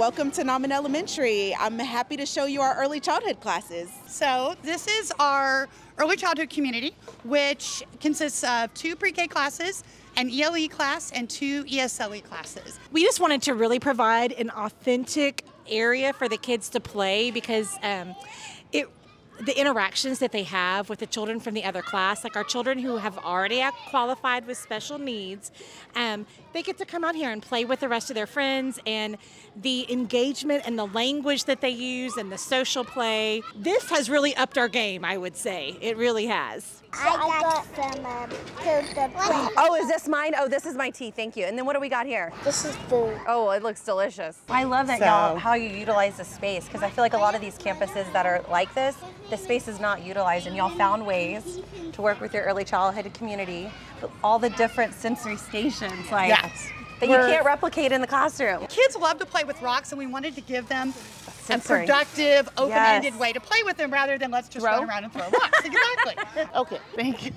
Welcome to Nauman Elementary. I'm happy to show you our early childhood classes. So this is our early childhood community, which consists of 2 pre-K classes, an ELE class, and 2 ESLE classes. We just wanted to really provide an authentic area for the kids to play because the interactions that they have with the children from the other class, like our children who have already qualified with special needs, they get to come out here and play with the rest of their friends, and the engagement and the language that they use and the social play. This has really upped our game, I would say. It really has. I got some food. Oh, is this mine? Oh, this is my tea. Thank you. And then what do we got here? This is food. Oh, it looks delicious. I love that y'all, how you utilize the space, because I feel like a lot of these campuses that are like this, the space is not utilized, and y'all found ways to work with your early childhood community, but all the different sensory stations, like yes, that you can't replicate in the classroom. Kids love to play with rocks, and we wanted to give them sensory, a productive, open-ended way to play with them rather than let's just run around and throw rocks. Exactly. Okay, thank you.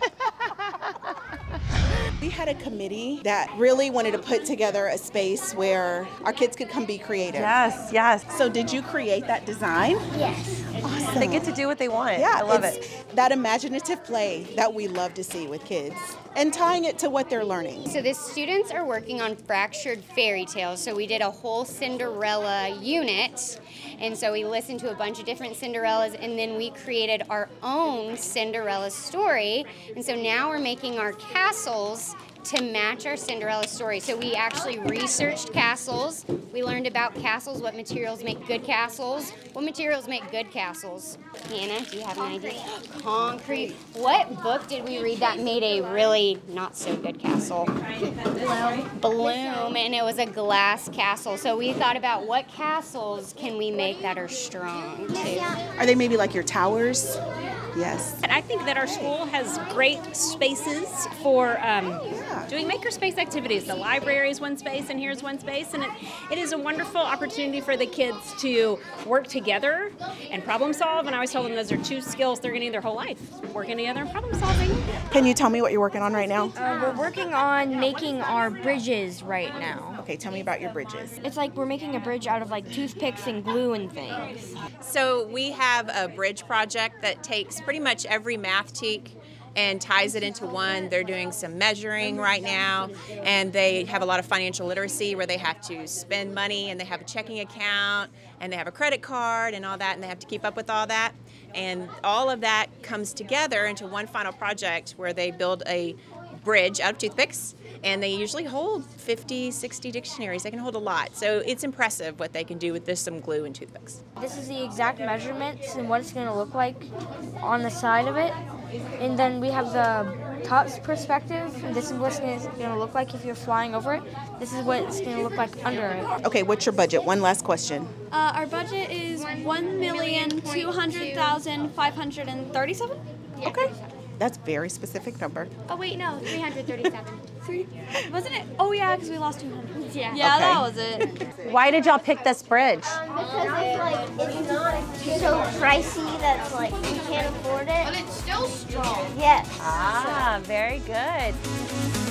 We had a committee that really wanted to put together a space where our kids could come be creative. Yes, yes. So did you create that design? Yes. Awesome. They get to do what they want. Yeah, I love it. That imaginative play that we love to see with kids and tying it to what they're learning. So the students are working on fractured fairy tales. So we did a whole Cinderella unit. And so we listened to a bunch of different Cinderellas, and then we created our own Cinderella story. And so now we're making our castles to match our Cinderella story. So we actually researched castles. We learned about castles, what materials make good castles. What materials make good castles? Hannah, do you have an idea? Concrete. What book did we read that made a really not so good castle? Bloom, and it was a glass castle. So we thought about what castles can we make that are strong too. Are they maybe like your towers? Yes. And I think that our school has great spaces for doing makerspace activities. The library is one space, and here's one space, and it is a wonderful opportunity for the kids to work together and problem solve. And I always tell them those are 2 skills they're going to need their whole life, working together and problem solving. Can you tell me what you're working on right now? We're working on making our bridges right now. Okay, tell me about your bridges. It's like we're making a bridge out of like toothpicks and glue and things. So we have a bridge project that takes pretty much every math teak and ties it into one. They're doing some measuring right now, and they have a lot of financial literacy where they have to spend money, and they have a checking account, and they have a credit card and all that, and they have to keep up with all that. And all of that comes together into one final project where they build a bridge out of toothpicks, and they usually hold 50, 60 dictionaries. They can hold a lot. So it's impressive what they can do with some glue and toothpicks. This is the exact measurements and what it's going to look like on the side of it. And then we have the top's perspective. This is what it's going to look like if you're flying over it. This is what it's going to look like under it. Okay, what's your budget? One last question. Our budget is $1,200,537. Okay. That's a very specific number. Oh, wait, no, 337. Wasn't it? Oh, yeah, because we lost 200. Yeah, that was it. Why did y'all pick this bridge? Because it's not so pricey that we can't afford it. But it's still strong. Yes. Ah, very good.